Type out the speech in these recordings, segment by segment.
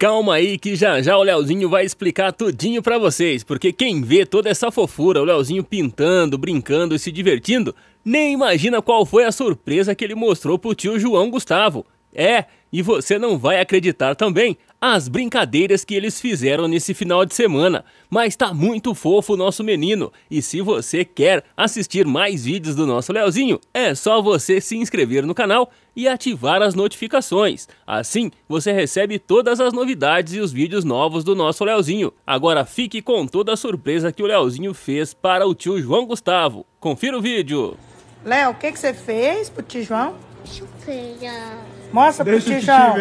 Calma aí que já já o Léozinho vai explicar tudinho pra vocês, porque quem vê toda essa fofura, o Léozinho pintando, brincando e se divertindo, nem imagina qual foi a surpresa que ele mostrou pro tio João Gustavo. É, e você não vai acreditar também as brincadeiras que eles fizeram nesse final de semana. Mas tá muito fofo o nosso menino. E se você quer assistir mais vídeos do nosso Léozinho, é só você se inscrever no canal e ativar as notificações. Assim, você recebe todas as novidades e os vídeos novos do nosso Léozinho. Agora fique com toda a surpresa que o Léozinho fez para o tio João Gustavo. Confira o vídeo. Léo, o que você fez pro tio João? Mostra pro Tijão.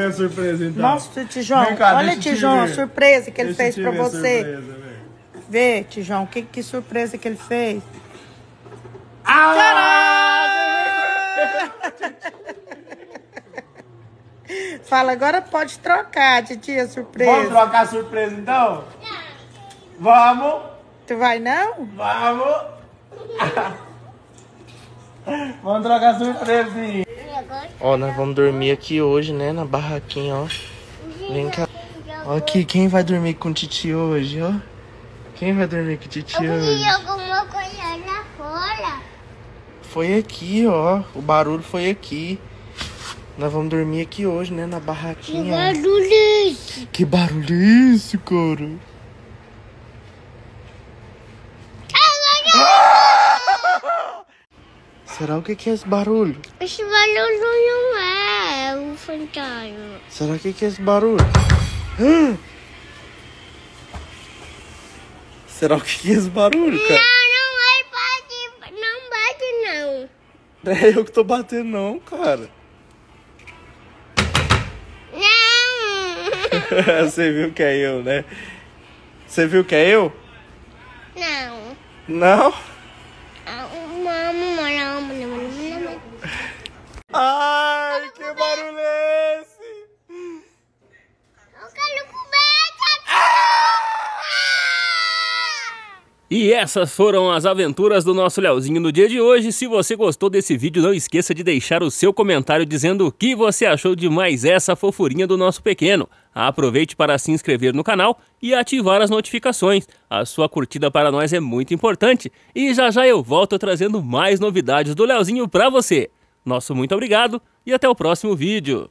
Mostra pro Tijão. Olha, Tijão, a surpresa que ele fez pra você. Vê, Tijão, que surpresa que ele fez. Fala, agora pode trocar, titia, surpresa. Vamos trocar a surpresa, então? Vamos. Tu vai, não? Vamos. Vamos trocar a surpresa. Ó, nós vamos dormir aqui hoje, né? Na barraquinha, ó. Vem cá. Ó aqui, quem vai dormir com o Titi hoje, ó? Quem vai dormir com o Titi hoje? Alguma coisa lá fora. Foi aqui, ó. O barulho foi aqui. Nós vamos dormir aqui hoje, né? Na barraquinha. Que barulho é esse? Que barulho é esse, cara? Será o que é esse barulho? Esse barulho não é um fantasma. Será o que é esse barulho? Será o que é esse barulho, cara? Não, não, não bate, não. É eu que tô batendo, não, cara. Não. Você viu que é eu, né? Você viu que é eu? Não. Não? Ai, que barulho é esse? Eu quero comer. E essas foram as aventuras do nosso Léozinho no dia de hoje. Se você gostou desse vídeo, não esqueça de deixar o seu comentário dizendo o que você achou de mais essa fofurinha do nosso pequeno. Aproveite para se inscrever no canal e ativar as notificações. A sua curtida para nós é muito importante. E já já eu volto trazendo mais novidades do Léozinho para você. Nosso muito obrigado e até o próximo vídeo.